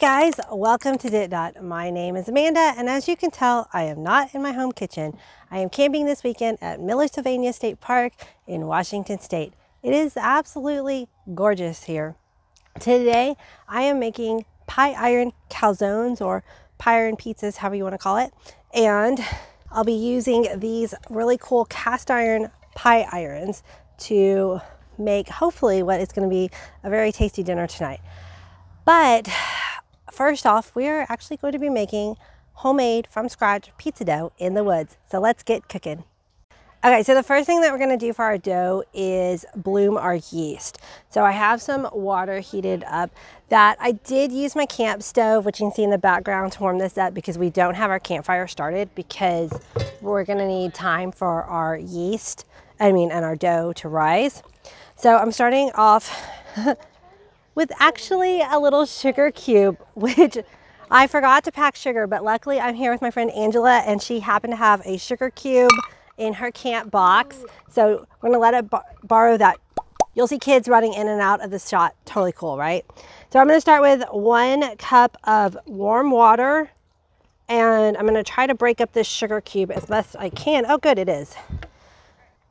Hey guys, welcome to Dit Dot. My name is Amanda, and as you can tell, I am not in my home kitchen. I am camping this weekend at Millersylvania State Park in Washington State. It is absolutely gorgeous here. Today, I am making pie iron calzones or pie iron pizzas, however you want to call it. And I'll be using these really cool cast iron pie irons to make hopefully what is going to be a very tasty dinner tonight. But first off, we're actually going to be making homemade from scratch pizza dough in the woods. So let's get cooking. Okay, so the first thing that we're gonna do for our dough is bloom our yeast. So I have some water heated up that I did use my camp stove, which you can see in the background, to warm this up because we don't have our campfire started because we're gonna need time for our yeast, and our dough to rise. So I'm starting off with actually a little sugar cube, which I forgot to pack sugar, but luckily I'm here with my friend Angela, and she happened to have a sugar cube in her camp box. So we're gonna let it borrow that. You'll see kids running in and out of the shot. Totally cool, right? So I'm gonna start with 1 cup of warm water, and I'm gonna try to break up this sugar cube as best I can. Oh good, it is.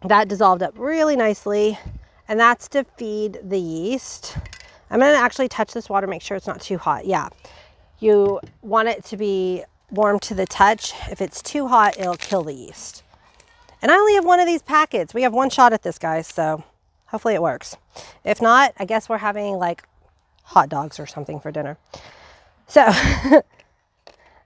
That dissolved up really nicely, and that's to feed the yeast. I'm gonna actually touch this water, make sure it's not too hot. Yeah, you want it to be warm to the touch. If it's too hot, it'll kill the yeast. And I only have 1 of these packets. We have 1 shot at this, guys, so hopefully it works. If not, I guess we're having like hot dogs or something for dinner. So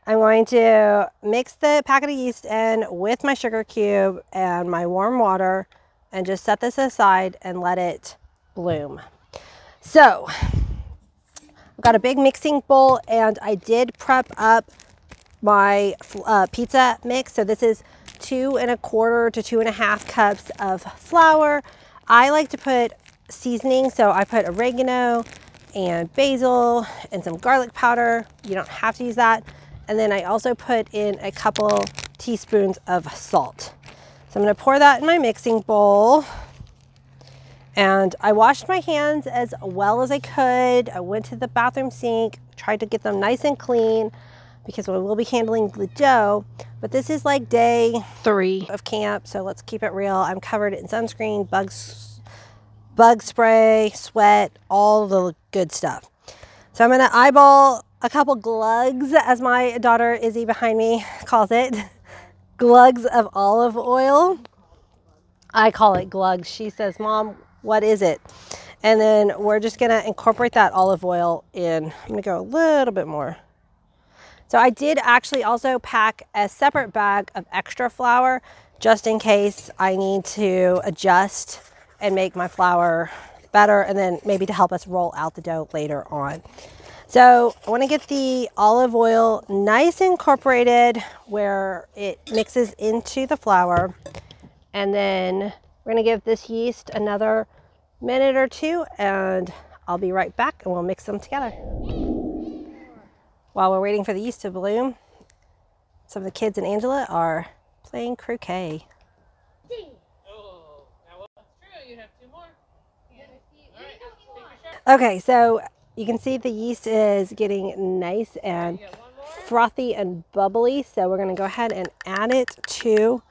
I'm going to mix the packet of yeast in with my sugar cube and my warm water and just set this aside and let it bloom. So I've got a big mixing bowl, and I did prep up my pizza mix. So this is 2¼ to 2½ cups of flour. I like to put seasoning. So I put oregano and basil and some garlic powder. You don't have to use that. And then I also put in a couple teaspoons of salt. So I'm going to pour that in my mixing bowl. And I washed my hands as well as I could. I went to the bathroom sink, tried to get them nice and clean because we will be handling the dough. But this is like day 3 of camp, so let's keep it real. I'm covered in sunscreen, bug spray, sweat, all the good stuff. So I'm gonna eyeball a couple glugs, as my daughter Izzy behind me calls it, glugs of olive oil. I call it glugs. She says, Mom, what is it? And then we're just gonna incorporate that olive oil in. I'm gonna go a little bit more. So I did actually also pack a separate bag of extra flour just in case I need to adjust and make my flour better, and then maybe to help us roll out the dough later on. So I wanna get the olive oil nice incorporated where it mixes into the flour. And then we're gonna give this yeast another minute or 2, and I'll be right back and we'll mix them together. While we're waiting for the yeast to bloom, some of the kids and Angela are playing croquet. Okay, so you can see the yeast is getting nice and frothy and bubbly. So we're gonna go ahead and add it to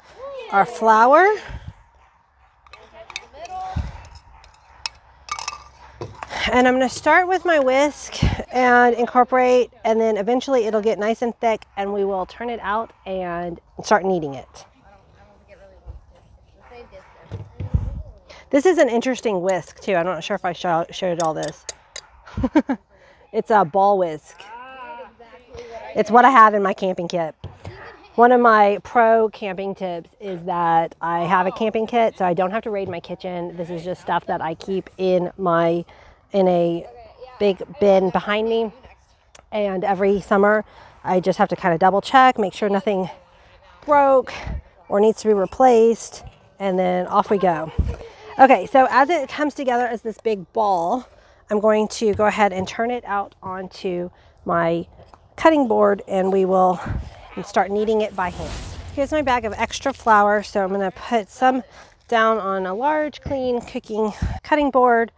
our flour. And I'm gonna start with my whisk and incorporate, and then eventually it'll get nice and thick and we will turn it out and start kneading it. This is an interesting whisk too. I'm not sure if I showed all this. It's a ball whisk. It's what I have in my camping kit. One of my pro camping tips is that I have a camping kit, so I don't have to raid my kitchen. This is just stuff that I keep in a big bin behind me. And every summer, I just have to kind of double check, make sure nothing broke or needs to be replaced, and then off we go. Okay, so as it comes together as this big ball, I'm going to go ahead and turn it out onto my cutting board, and we will start kneading it by hand. Here's my bag of extra flour, so I'm gonna put some down on a large, clean cutting board,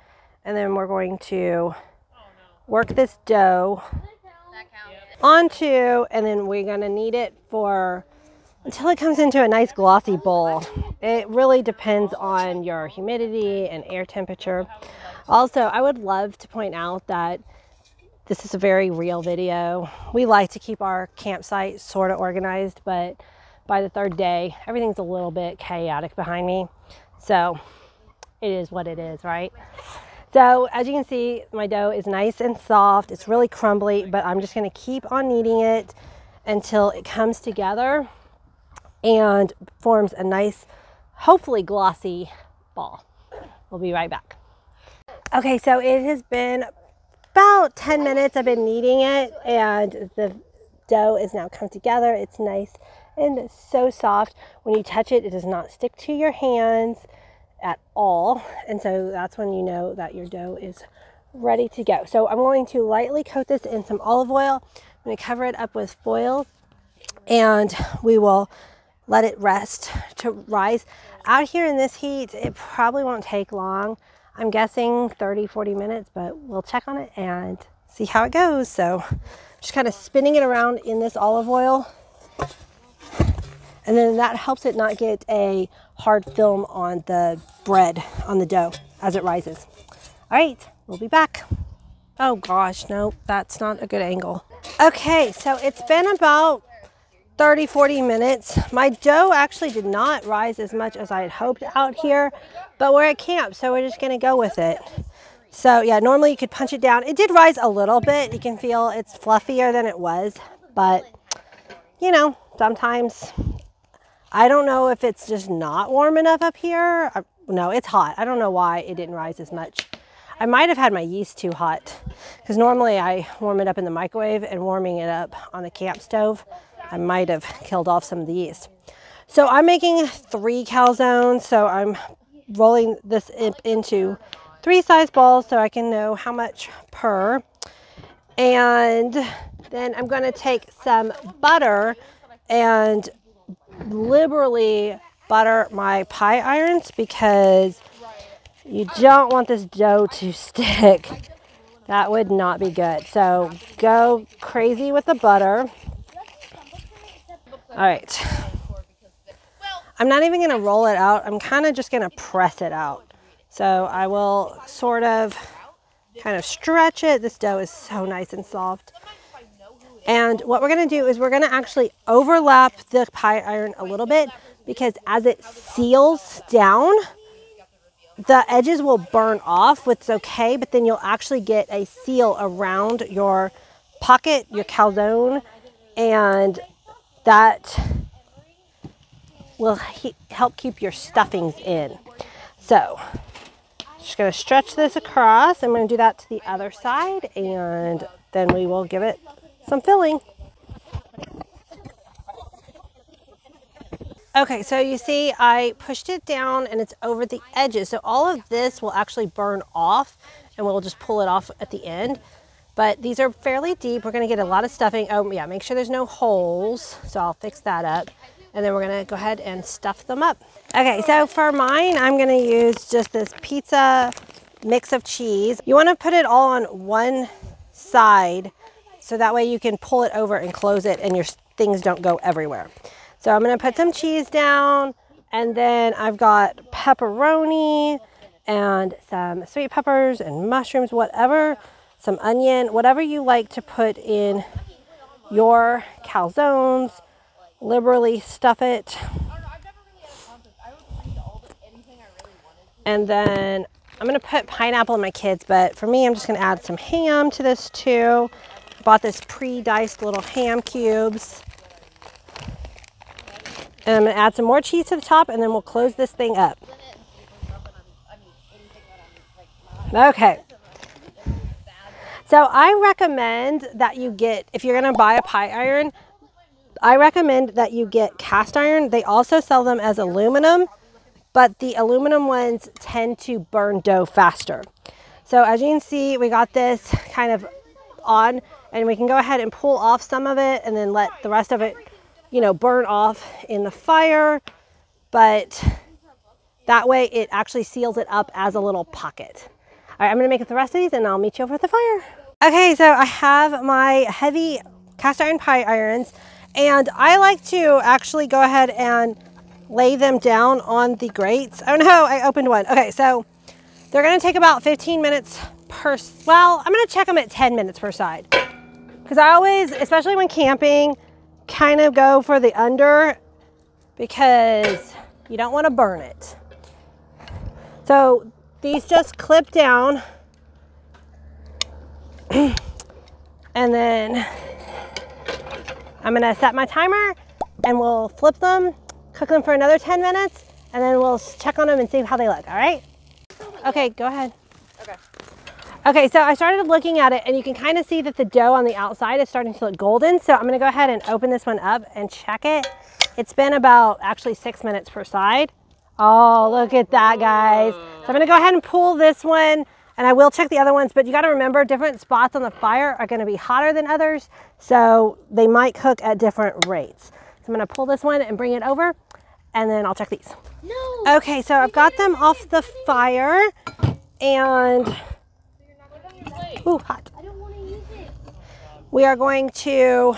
and then we're going to work this dough onto, and then we're gonna knead it for until it comes into a nice glossy bowl. It really depends on your humidity and air temperature. Also, I would love to point out that this is a very real video. We like to keep our campsite sort of organized, but by the third day, everything's a little bit chaotic behind me. So it is what it is, right? So as you can see, my dough is nice and soft. It's really crumbly, but I'm just gonna keep on kneading it until it comes together and forms a nice, hopefully glossy ball. We'll be right back. Okay, so it has been about 10 minutes I've been kneading it, and the dough is now come together. It's nice and so soft. When you touch it, it does not stick to your hands at all, and so that's when you know that your dough is ready to go. So I'm going to lightly coat this in some olive oil. I'm going to cover it up with foil, and we will let it rest to rise. Out here in this heat, it probably won't take long. I'm guessing 30-40 minutes, but we'll check on it and see how it goes. So I'm just kind of spinning it around in this olive oil, and then that helps it not get a hard film on the bread, on the dough, as it rises. All right, we'll be back. Oh gosh, no, that's not a good angle. Okay, so it's been about 30-40 minutes. My dough actually did not rise as much as I had hoped out here, but we're at camp, so we're just gonna go with it. So yeah, normally you could punch it down. It did rise a little bit. You can feel it's fluffier than it was, but you know, sometimes, I don't know if it's just not warm enough up here. No, it's hot. I don't know why it didn't rise as much. I might have had my yeast too hot, because normally I warm it up in the microwave, and warming it up on the camp stove, I might have killed off some of the yeast. So I'm making 3 calzones. So I'm rolling this into 3 size balls so I can know how much per. And then I'm going to take some butter and liberally butter my pie irons, because you don't want this dough to stick. That would not be good. So go crazy with the butter. All right, I'm not even going to roll it out. I'm kind of just going to press it out. So I will sort of kind of stretch it. This dough is so nice and soft. And what we're going to do is we're going to actually overlap the pie iron a little bit, because as it seals down, the edges will burn off, which is okay, but then you'll actually get a seal around your pocket, your calzone, and that will help keep your stuffings in. So just going to stretch this across. I'm going to do that to the other side, and then we will give it some filling. Okay, so you see I pushed it down and it's over the edges. So all of this will actually burn off, and we'll just pull it off at the end. But these are fairly deep. We're gonna get a lot of stuffing. Oh yeah, make sure there's no holes. So I'll fix that up. And then we're gonna go ahead and stuff them up. Okay, so for mine, I'm gonna use just this pizza mix of cheese. You wanna put it all on one side, so that way you can pull it over and close it and your things don't go everywhere. So I'm gonna put some cheese down, and then I've got pepperoni and some sweet peppers and mushrooms, whatever, some onion, whatever you like to put in your calzones. Liberally stuff it. And then I'm gonna put pineapple in my kids, but for me, I'm just gonna add some ham to this too. I bought this pre-diced little ham cubes. And I'm gonna add some more cheese to the top, and then we'll close this thing up. Okay. So I recommend that you get, if you're gonna buy a pie iron, I recommend that you get cast iron. They also sell them as aluminum, but the aluminum ones tend to burn dough faster. So as you can see, we got this kind of on, and we can go ahead and pull off some of it and then let the rest of it, you know, burn off in the fire. But that way it actually seals it up as a little pocket. All right, I'm gonna make up the rest of these and I'll meet you over at the fire. Okay, so I have my heavy cast iron pie irons, and I like to actually go ahead and lay them down on the grates. Oh no, I opened one. Okay, so they're gonna take about 15 minutes per, well, I'm gonna check them at 10 minutes per side. Because I always, especially when camping, kind of go for the under because you don't wanna burn it. So these just clip down. And then I'm gonna set my timer and we'll flip them, cook them for another 10 minutes, and then we'll check on them and see how they look, all right? Okay, go ahead. Okay. Okay, so I started looking at it and you can kind of see that the dough on the outside is starting to look golden. So I'm gonna go ahead and open this one up and check it. It's been about actually 6 minutes per side. Oh, look at that, guys. So I'm gonna go ahead and pull this one. And I will check the other ones, but you got to remember different spots on the fire are going to be hotter than others. So they might cook at different rates. So I'm going to pull this one and bring it over and then I'll check these. No. Okay. So I've got them off the fire and ooh, hot. I don't want to use it. We are going to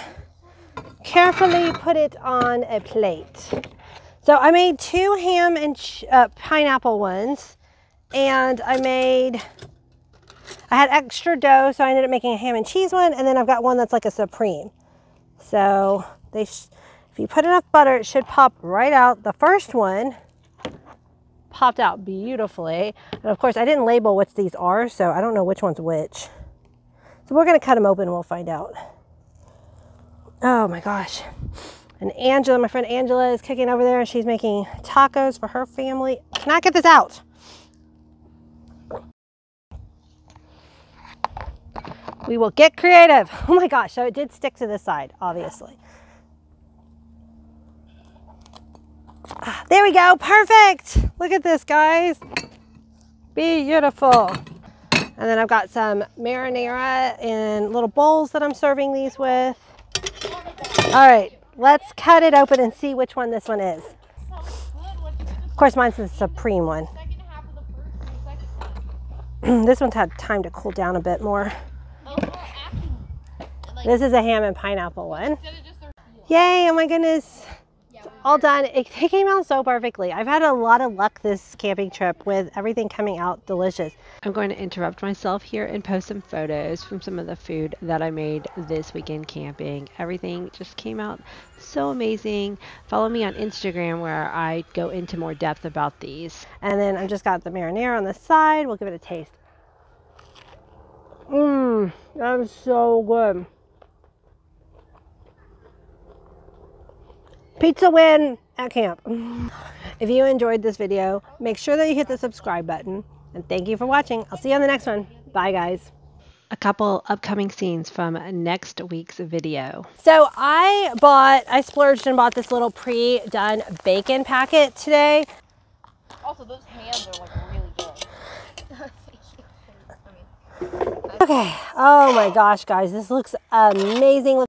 carefully put it on a plate. So I made two ham and pineapple ones. And I had extra dough, so I ended up making a ham and cheese one, and then I've got one that's like a supreme. So if you put enough butter, it should pop right out. The first one popped out beautifully. And of course, I didn't label which these are, so I don't know which one's which. So we're gonna cut them open and we'll find out. Oh my gosh. And Angela, my friend Angela is cooking over there and she's making tacos for her family. I cannot get this out. We will get creative. Oh my gosh, so it did stick to this side, obviously. Ah, there we go, perfect. Look at this, guys. Beautiful. And then I've got some marinara in little bowls that I'm serving these with. All right, let's cut it open and see which one this one is. Of course, mine's the supreme one. This one's had time to cool down a bit more. This is a ham and pineapple one. Yay, oh my goodness. It's all done. They came out so perfectly. I've had a lot of luck this camping trip with everything coming out delicious. I'm going to interrupt myself here and post some photos from some of the food that I made this weekend camping. Everything just came out so amazing. Follow me on Instagram where I go into more depth about these. And then I've just got the marinara on the side. We'll give it a taste. Mmm, that was so good. Pizza win at camp. If you enjoyed this video, make sure that you hit the subscribe button. And thank you for watching. I'll see you on the next one. Bye, guys. A couple upcoming scenes from next week's video. So I splurged and bought this little pre-done bacon packet today. Also, those hams are like really good. Okay. Oh my gosh, guys. This looks amazing.